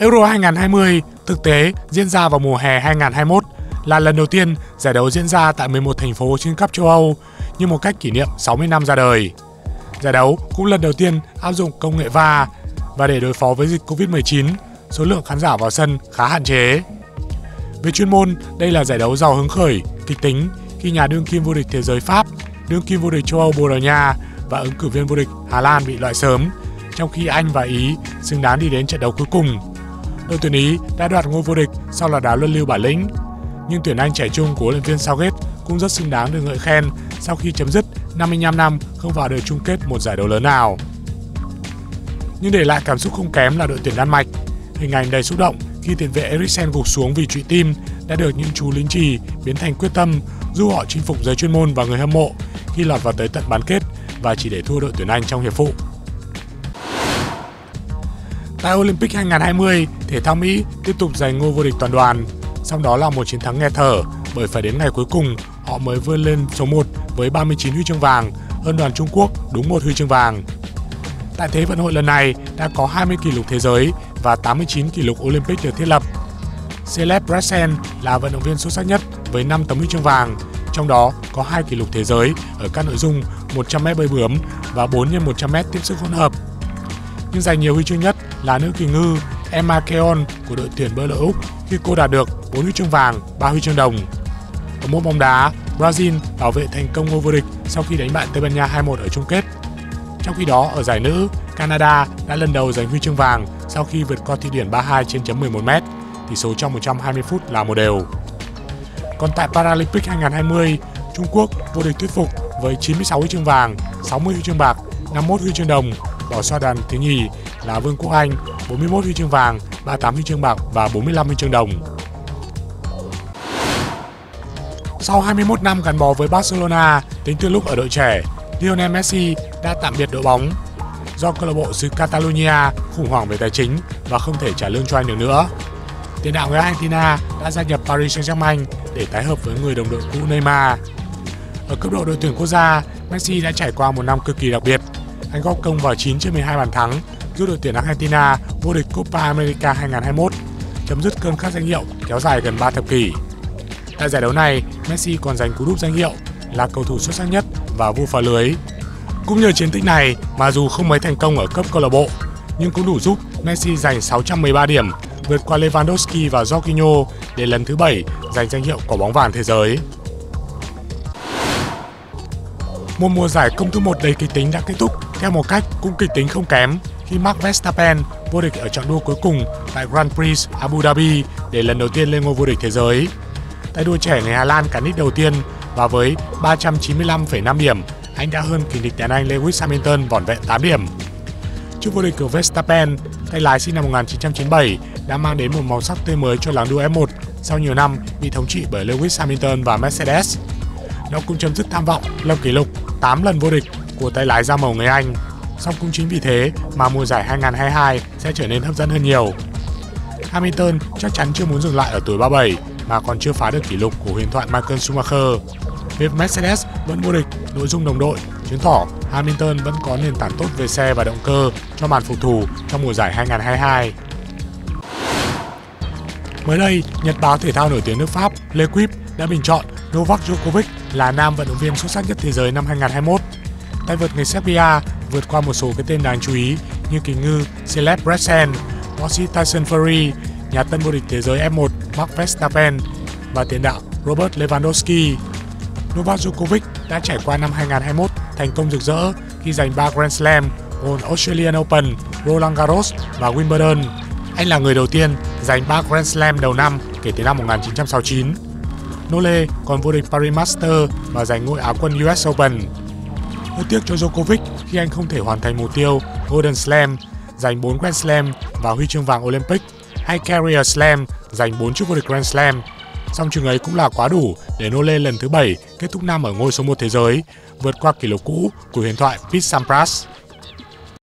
Euro 2020 thực tế diễn ra vào mùa hè 2021, là lần đầu tiên giải đấu diễn ra tại 11 thành phố trên khắp châu Âu như một cách kỷ niệm 60 năm ra đời. Giải đấu cũng lần đầu tiên áp dụng công nghệ VAR và để đối phó với dịch Covid-19, số lượng khán giả vào sân khá hạn chế. Về chuyên môn, đây là giải đấu giàu hứng khởi, kịch tính khi nhà đương kim vô địch thế giới Pháp, đương kim vô địch châu Âu Bồ Đào Nha và ứng cử viên vô địch Hà Lan bị loại sớm, trong khi Anh và Ý xứng đáng đi đến trận đấu cuối cùng. Đội tuyển Ý đã đoạt ngôi vô địch sau là đá luân lưu bản lĩnh, nhưng tuyển Anh trẻ trung của huấn luyện viên Southgate cũng rất xứng đáng được ngợi khen sau khi chấm dứt 55 năm không vào được chung kết một giải đấu lớn nào. Nhưng để lại cảm xúc không kém là đội tuyển Đan Mạch. Hình ảnh đầy xúc động khi tiền vệ Eriksen gục xuống vì trụy tim đã được những chú lính chì biến thành quyết tâm giúp họ chinh phục giới chuyên môn và người hâm mộ khi lọt vào tới tận bán kết và chỉ để thua đội tuyển Anh trong hiệp phụ. Tại Olympic 2020, thể thao Mỹ tiếp tục giành ngôi vô địch toàn đoàn, song đó là một chiến thắng nghẹt thở bởi phải đến ngày cuối cùng họ mới vươn lên số 1 với 39 huy chương vàng, hơn đoàn Trung Quốc đúng 1 huy chương vàng. Tại Thế vận hội lần này đã có 20 kỷ lục thế giới và 89 kỷ lục Olympic được thiết lập. Caleb Brassen là vận động viên xuất sắc nhất với 5 tấm huy chương vàng, trong đó có 2 kỷ lục thế giới ở các nội dung 100m bơi bướm và 4x100m tiếp sức hỗn hợp. Nhưng giành nhiều huy chương nhất là nữ kỳ ngư Emma Keon của đội tuyển bơi lội Úc khi cô đạt được 4 huy chương vàng, 3 huy chương đồng. Ở môn bóng đá, Brazil bảo vệ thành công ngôi vô địch sau khi đánh bại Tây Ban Nha 2-1 ở chung kết. Trong khi đó, ở giải nữ, Canada đã lần đầu giành huy chương vàng sau khi vượt qua Thụy Điển 3-2 trên chấm 11m, tỷ số trong 120 phút là 1 đều. Còn tại Paralympic 2020, Trung Quốc vô địch thuyết phục với 96 huy chương vàng, 60 huy chương bạc, 51 huy chương đồng, bỏ xa đoàn thứ nhì là Vương quốc Anh 41 huy chương vàng, 38 huy chương bạc và 45 huy chương đồng. Sau 21 năm gắn bó với Barcelona, tính từ lúc ở đội trẻ, Lionel Messi đã tạm biệt đội bóng do câu lạc bộ xứ Catalonia khủng hoảng về tài chính và không thể trả lương cho anh được nữa. Tiền đạo người Argentina đã gia nhập Paris Saint-Germain để tái hợp với người đồng đội cũ Neymar. Ở cấp độ đội tuyển quốc gia, Messi đã trải qua một năm cực kỳ đặc biệt. Anh góp công vào 9 trên 12 bàn thắng, giúp đội tuyển Argentina vô địch Copa America 2021, chấm dứt cơn khát danh hiệu kéo dài gần 3 thập kỷ. Tại giải đấu này, Messi còn giành cú đúp danh hiệu là cầu thủ xuất sắc nhất và vua phá lưới. Cũng nhờ chiến tích này mà dù không mấy thành công ở cấp câu lạc bộ, nhưng cũng đủ giúp Messi giành 613 điểm, vượt qua Lewandowski và Jorginho để lần thứ 7 giành danh hiệu quả bóng vàng thế giới. Một mùa giải công thức 1 đầy kịch tính đã kết thúc theo một cách cũng kịch tính không kém khi Max Verstappen vô địch ở chặng đua cuối cùng tại Grand Prix Abu Dhabi để lần đầu tiên lên ngôi vô địch thế giới. Tay đua trẻ người Hà Lan cán đích đầu tiên và với 395,5 điểm, anh đã hơn kỷ lục đàn anh Lewis Hamilton vỏn vẹn 8 điểm. Trước vô địch của Verstappen, tay lái sinh năm 1997 đã mang đến một màu sắc tươi mới cho làng đua F1 sau nhiều năm bị thống trị bởi Lewis Hamilton và Mercedes. Nó cũng chấm dứt tham vọng lập kỷ lục 8 lần vô địch của tay lái da màu người Anh. Song cũng chính vì thế mà mùa giải 2022 sẽ trở nên hấp dẫn hơn nhiều. Hamilton chắc chắn chưa muốn dừng lại ở tuổi 37 mà còn chưa phá được kỷ lục của huyền thoại Michael Schumacher. Việc Mercedes vẫn vô địch nội dung đồng đội chứng tỏ Hamilton vẫn có nền tảng tốt về xe và động cơ cho màn phục thù trong mùa giải 2022. Mới đây, nhật báo thể thao nổi tiếng nước Pháp L'Equipe đã bình chọn Novak Djokovic là nam vận động viên xuất sắc nhất thế giới năm 2021. Tay vợt người Serbia vượt qua một số cái tên đáng chú ý như kỳ ngư Caleb Brassen, Rossi Tyson Fury, nhà tân vô địch thế giới F1 Max Verstappen và tiền đạo Robert Lewandowski. Novak Djokovic đã trải qua năm 2021 thành công rực rỡ khi giành 3 Grand Slam gồm Australian Open, Roland Garros và Wimbledon. Anh là người đầu tiên giành 3 Grand Slam đầu năm kể từ năm 1969. Nole còn vô địch Paris Master và giành ngôi Á quân US Open. Hơi tiếc cho Djokovic khi anh không thể hoàn thành mục tiêu Golden Slam, giành 4 Grand Slam và huy chương vàng Olympic, hay Carrier Slam, giành 4 chức vô địch Grand Slam. Song chừng ấy cũng là quá đủ để Nole lần thứ 7 kết thúc năm ở ngôi số 1 thế giới, vượt qua kỷ lục cũ của huyền thoại Pete Sampras.